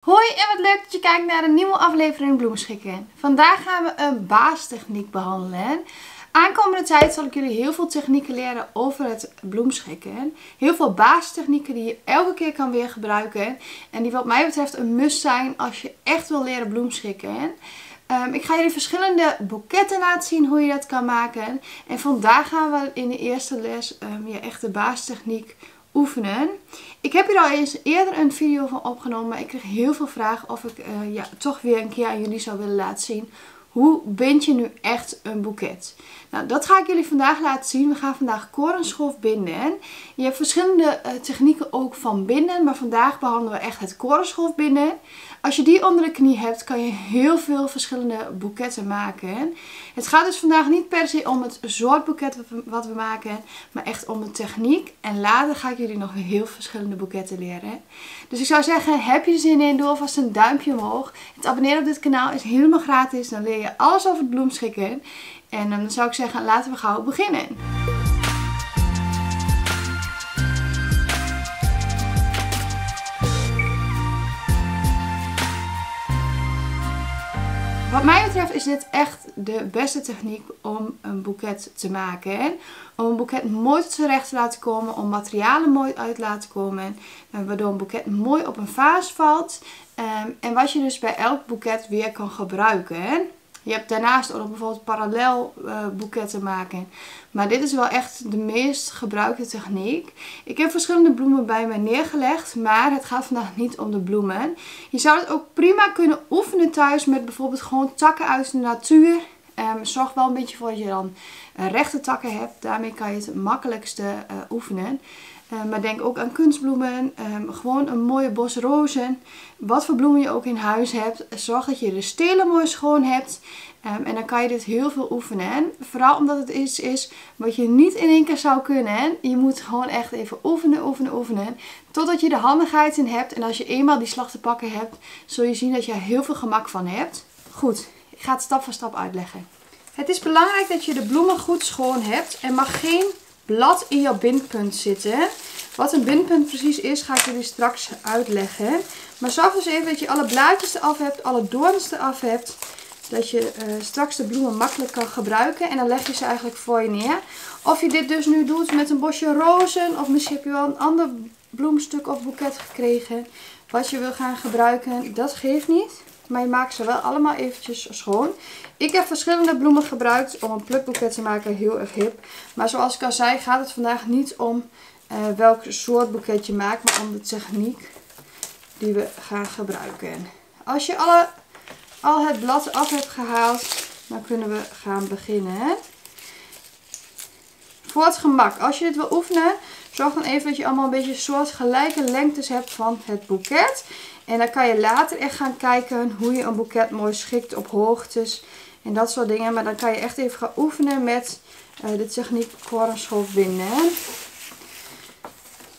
Hoi en wat leuk dat je kijkt naar een nieuwe aflevering Bloemschikken. Vandaag gaan we een baastechniek behandelen. Aankomende tijd zal ik jullie heel veel technieken leren over het bloemschikken. Heel veel baastechnieken die je elke keer kan weer gebruiken. En die wat mij betreft een must zijn als je echt wil leren bloemschikken. Ik ga jullie verschillende boeketten laten zien hoe je dat kan maken. En vandaag gaan we in de eerste les echt de baastechniek oefenen. Ik heb hier al eens eerder een video van opgenomen, maar ik kreeg heel veel vragen of ik toch weer een keer aan jullie zou willen laten zien. Hoe bind je nu echt een boeket? Nou, dat ga ik jullie vandaag laten zien. We gaan vandaag korenschoof binden. Je hebt verschillende technieken ook van binden, maar vandaag behandelen we echt het korenschoof binden. Als je die onder de knie hebt, kan je heel veel verschillende boeketten maken. Het gaat dus vandaag niet per se om het soort boeket wat we maken, maar echt om de techniek. En later ga ik jullie nog heel verschillende boeketten leren. Dus ik zou zeggen, heb je er zin in? Doe alvast een duimpje omhoog. Het abonneren op dit kanaal is helemaal gratis. Dan leer je alles over het bloemschikken. En dan zou ik zeggen, laten we gauw beginnen. Wat mij betreft is dit echt de beste techniek om een boeket te maken. Om een boeket mooi terecht te laten komen, om materialen mooi uit te laten komen. Waardoor een boeket mooi op een vaas valt. En wat je dus bij elk boeket weer kan gebruiken. Je hebt daarnaast ook nog bijvoorbeeld parallel boeketten maken. Maar dit is wel echt de meest gebruikte techniek. Ik heb verschillende bloemen bij mij neergelegd, maar het gaat vandaag niet om de bloemen. Je zou het ook prima kunnen oefenen thuis met bijvoorbeeld gewoon takken uit de natuur. Zorg wel een beetje voor dat je dan rechte takken hebt. Daarmee kan je het makkelijkste oefenen. Maar denk ook aan kunstbloemen, gewoon een mooie bos rozen. Wat voor bloemen je ook in huis hebt, zorg dat je de stelen mooi schoon hebt. En dan kan je dit heel veel oefenen. Vooral omdat het iets is wat je niet in één keer zou kunnen. Je moet gewoon echt even oefenen. Totdat je de handigheid in hebt. En als je eenmaal die slag te pakken hebt, zul je zien dat je er heel veel gemak van hebt. Goed, ik ga het stap voor stap uitleggen. Het is belangrijk dat je de bloemen goed schoon hebt. Er mag geen blad in jouw bindpunt zitten. Wat een bindpunt precies is, ga ik jullie straks uitleggen. Maar zorg dus even dat je alle blaadjes eraf hebt, alle doorns eraf hebt. Dat je straks de bloemen makkelijk kan gebruiken. En dan leg je ze eigenlijk voor je neer. Of je dit dus nu doet met een bosje rozen. Of misschien heb je wel een ander bloemstuk of boeket gekregen. Wat je wil gaan gebruiken, dat geeft niet. Maar je maakt ze wel allemaal eventjes schoon. Ik heb verschillende bloemen gebruikt om een plukboeket te maken. Heel erg hip. Maar zoals ik al zei, gaat het vandaag niet om welk soort boeket je maakt. Maar om de techniek die we gaan gebruiken. Als je al het blad af hebt gehaald, dan kunnen we gaan beginnen. Voor het gemak. Als je dit wil oefenen, zorg dan even dat je allemaal een beetje soortgelijke lengtes hebt van het boeket. En dan kan je later echt gaan kijken hoe je een boeket mooi schikt op hoogtes en dat soort dingen. Maar dan kan je echt even gaan oefenen met de techniek korenschoof binden.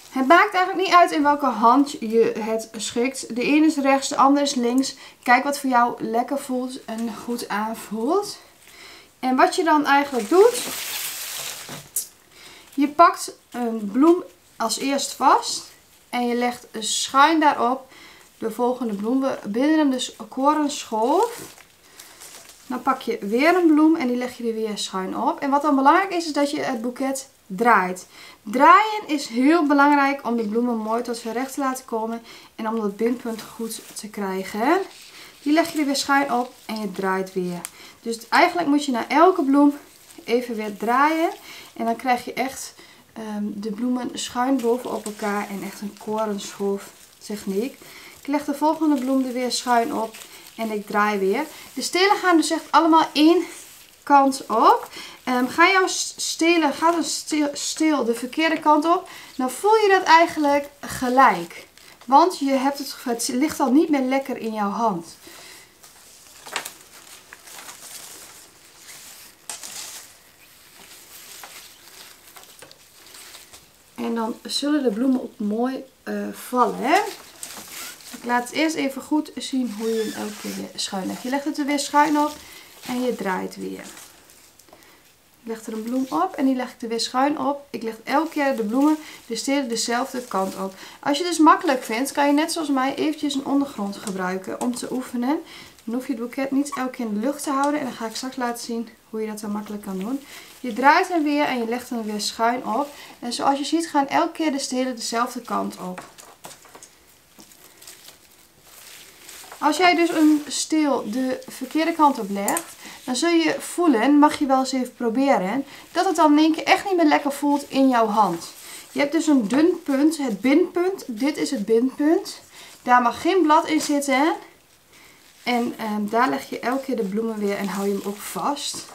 Het maakt eigenlijk niet uit in welke hand je het schikt. De ene is rechts, de andere is links. Kijk wat voor jou lekker voelt en goed aanvoelt. En wat je dan eigenlijk doet, je pakt een bloem als eerst vast en je legt schuin daarop de volgende bloem. We binden hem dus korenschoof. Dan pak je weer een bloem en die leg je er weer schuin op. En wat dan belangrijk is, is dat je het boeket draait. Draaien is heel belangrijk om de bloemen mooi tot z'n recht te laten komen en om dat bindpunt goed te krijgen. Die leg je er weer schuin op en je draait weer. Dus eigenlijk moet je naar elke bloem even weer draaien en dan krijg je echt de bloemen schuin bovenop elkaar en echt een korenschoof techniek. Ik leg de volgende bloem er weer schuin op en ik draai weer. De stelen gaan dus echt allemaal één kant op. Gaat een steel de verkeerde kant op, dan voel je dat eigenlijk gelijk. Want je hebt het ligt al niet meer lekker in jouw hand. En dan zullen de bloemen ook mooi vallen. Hè? Ik laat het eerst even goed zien hoe je hem elke keer weer schuin legt. Je legt het er weer schuin op en je draait weer. Ik leg er een bloem op en die leg ik er weer schuin op. Ik leg elke keer de bloemen dus tegen dezelfde kant op. Als je het dus makkelijk vindt, kan je net zoals mij eventjes een ondergrond gebruiken om te oefenen. Dan hoef je het boeket niet elke keer in de lucht te houden. En dan ga ik straks laten zien hoe je dat dan makkelijk kan doen. Je draait hem weer en je legt hem weer schuin op. En zoals je ziet gaan elke keer de stelen dezelfde kant op. Als jij dus een steel de verkeerde kant op legt, dan zul je voelen, mag je wel eens even proberen, dat het dan in één keer echt niet meer lekker voelt in jouw hand. Je hebt dus een dun punt, het bindpunt. Dit is het bindpunt. Daar mag geen blad in zitten. En daar leg je elke keer de bloemen weer en hou je hem ook vast.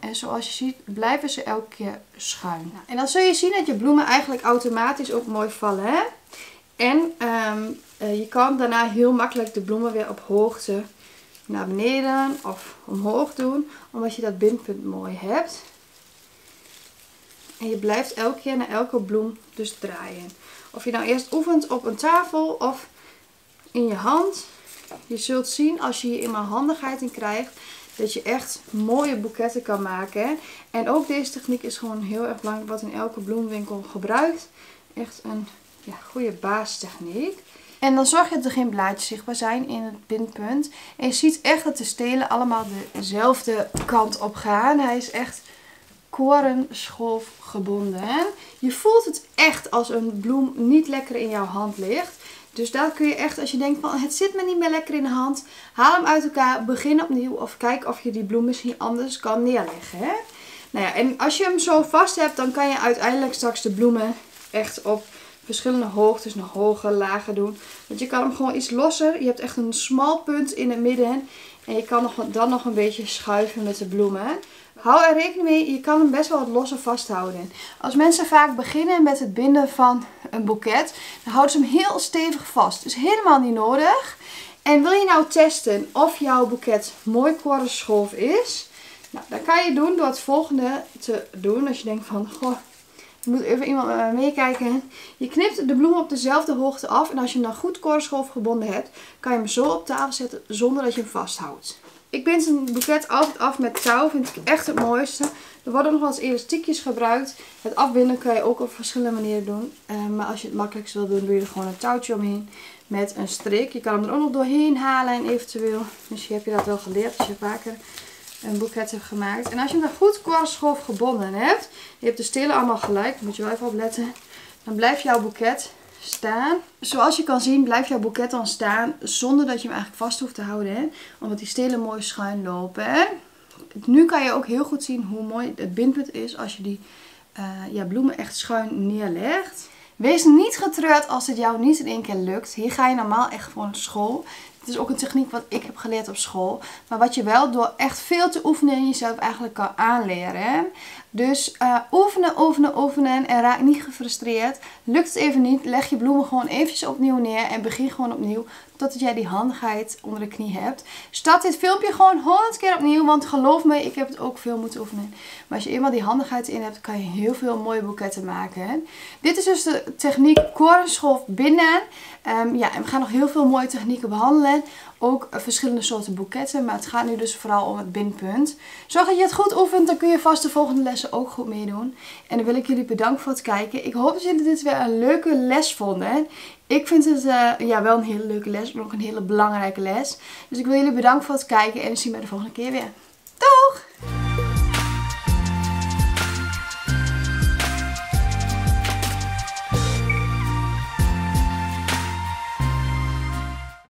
En zoals je ziet blijven ze elke keer schuin. Nou, en dan zul je zien dat je bloemen eigenlijk automatisch ook mooi vallen. Hè? En je kan daarna heel makkelijk de bloemen weer op hoogte naar beneden of omhoog doen. Omdat je dat bindpunt mooi hebt. En je blijft elke keer naar elke bloem dus draaien. Of je nou eerst oefent op een tafel of in je hand. Je zult zien als je hier eenmaal handigheid in krijgt. Dat je echt mooie boeketten kan maken. En ook deze techniek is gewoon heel erg belangrijk. Wat in elke bloemwinkel gebruikt. Echt een goede basistechniek. En dan zorg je dat er geen blaadjes zichtbaar zijn in het bindpunt. En je ziet echt dat de stelen allemaal dezelfde kant op gaan. Hij is echt korenschoof gebonden. Je voelt het echt als een bloem niet lekker in jouw hand ligt. Dus daar kun je echt, als je denkt van het zit me niet meer lekker in de hand, haal hem uit elkaar, begin opnieuw of kijk of je die bloem misschien anders kan neerleggen. Hè? Nou ja, en als je hem zo vast hebt, dan kan je uiteindelijk straks de bloemen echt op verschillende hoogtes, nog hoger, lager doen. Want je kan hem gewoon iets losser, je hebt echt een smal punt in het midden en je kan dan nog een beetje schuiven met de bloemen. Hou er rekening mee, je kan hem best wel wat losser vasthouden. Als mensen vaak beginnen met het binden van een boeket, dan houden ze hem heel stevig vast. Dat is helemaal niet nodig. En wil je nou testen of jouw boeket mooi korenschoof is? Nou, dat kan je doen door het volgende te doen. Als je denkt van, goh, ik moet even iemand met mij meekijken. Je knipt de bloem op dezelfde hoogte af. En als je hem dan goed korenschoof gebonden hebt, kan je hem zo op tafel zetten zonder dat je hem vasthoudt. Ik bind een boeket altijd af met touw, vind ik echt het mooiste. Er worden nog wel eens elastiekjes gebruikt. Het afbinden kan je ook op verschillende manieren doen. Maar als je het makkelijkst wil doen, doe je er gewoon een touwtje omheen met een strik. Je kan hem er ook nog doorheen halen en eventueel. Misschien heb je dat wel geleerd als je vaker een boeket hebt gemaakt. En als je hem dan goed korenschoof gebonden hebt, je hebt de stelen allemaal gelijk, daar moet je wel even op letten. Dan blijft jouw boeket staan. Zoals je kan zien blijft jouw boeket dan staan zonder dat je hem eigenlijk vast hoeft te houden. Hè? Omdat die stelen mooi schuin lopen. Hè? Nu kan je ook heel goed zien hoe mooi het bindpunt is als je die bloemen echt schuin neerlegt. Wees niet getreurd als het jou niet in één keer lukt. Hier ga je normaal echt voor naar school. Het is ook een techniek wat ik heb geleerd op school. Maar wat je wel door echt veel te oefenen jezelf eigenlijk kan aanleren. Hè? Dus oefenen, oefenen, oefenen en raak niet gefrustreerd. Lukt het even niet, leg je bloemen gewoon eventjes opnieuw neer en begin gewoon opnieuw. Totdat jij die handigheid onder de knie hebt. Start dit filmpje gewoon 100 keer opnieuw, want geloof me, ik heb het ook veel moeten oefenen. Maar als je eenmaal die handigheid in hebt, kan je heel veel mooie boeketten maken. Hè? Dit is dus de techniek korenschoof binden. En we gaan nog heel veel mooie technieken behandelen. Ook verschillende soorten boeketten, maar het gaat nu dus vooral om het bindpunt. Zorg dat je het goed oefent, dan kun je vast de volgende lessen ook goed meedoen. En dan wil ik jullie bedanken voor het kijken. Ik hoop dat jullie dit weer een leuke les vonden. Ik vind het wel een hele leuke les, maar ook een hele belangrijke les. Dus ik wil jullie bedanken voor het kijken en we zien bij de volgende keer weer. Doeg!